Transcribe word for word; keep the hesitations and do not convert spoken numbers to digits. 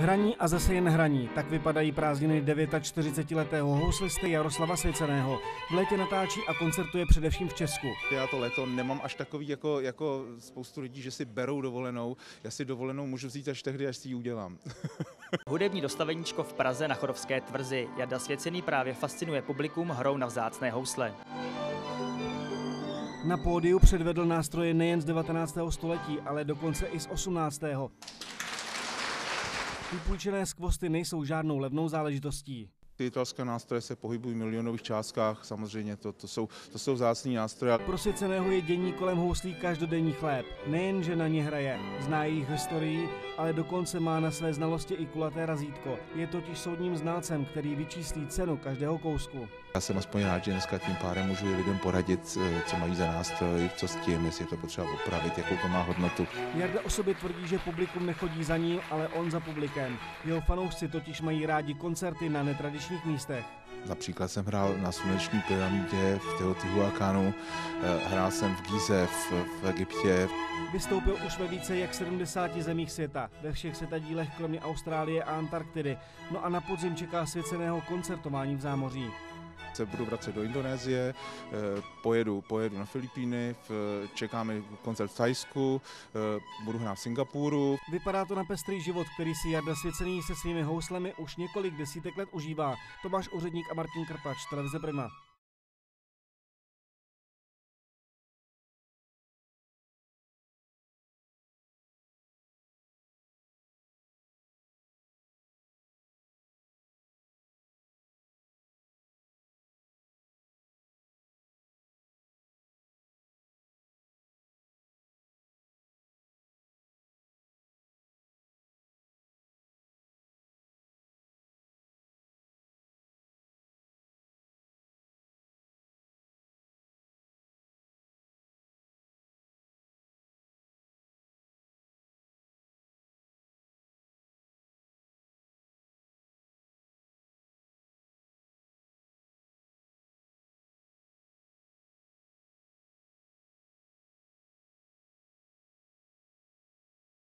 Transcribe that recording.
Hraní a zase jen hraní, tak vypadají prázdniny čtyřicetidevítiletého houslisty Jaroslava Svěceného. V létě natáčí a koncertuje především v Česku. Já to léto nemám až takový jako, jako spoustu lidí, že si berou dovolenou. Já si dovolenou můžu vzít až tehdy, až si ji udělám. Hudební dostaveníčko v Praze na Chodovské tvrzi. Jarda Svěcený právě fascinuje publikum hrou na vzácné housle. Na pódiu předvedl nástroje nejen z devatenáctého století, ale dokonce i z osmnáctého Vypůjčené skvosty nejsou žádnou levnou záležitostí. Ty italské nástroje se pohybují v milionových částkách, samozřejmě to, to jsou, to jsou vzácný nástroje. Pro Svěceného je dění kolem houslí každodenní chléb. Nejen, že na ně hraje, zná jejich historii, ale dokonce má na své znalosti i kulaté razítko. Je totiž soudním znalcem, který vyčíslí cenu každého kousku. Já jsem aspoň rád, že dneska tím pádem můžu lidem poradit, co mají za nástroj, co s tím, jestli je to potřeba opravit, jakou to má hodnotu. Jarda o sobě tvrdí, že publikum nechodí za ním, ale on za publikem. Jeho fanoušci totiž mají rádi koncerty na netradičních místech. Například jsem hrál na sluneční pyramidě v Teotihuacánu, hrál jsem v Gize, v, v Egyptě. Vystoupil už ve více jak sedmdesáti zemích světa, ve všech světadílech kromě Austrálie a Antarktidy. No a na podzim čeká Svěceného koncertování v zámoří. Se budu vracet do Indonésie, pojedu, pojedu na Filipíny, čeká mi koncert v Thajsku, budu hrát v Singapuru. Vypadá to na pestrý život, který si Jarda Svěcený se svými houslemi už několik desítek let užívá. Tomáš Ouředník a Martin Krtač, Televize Prima.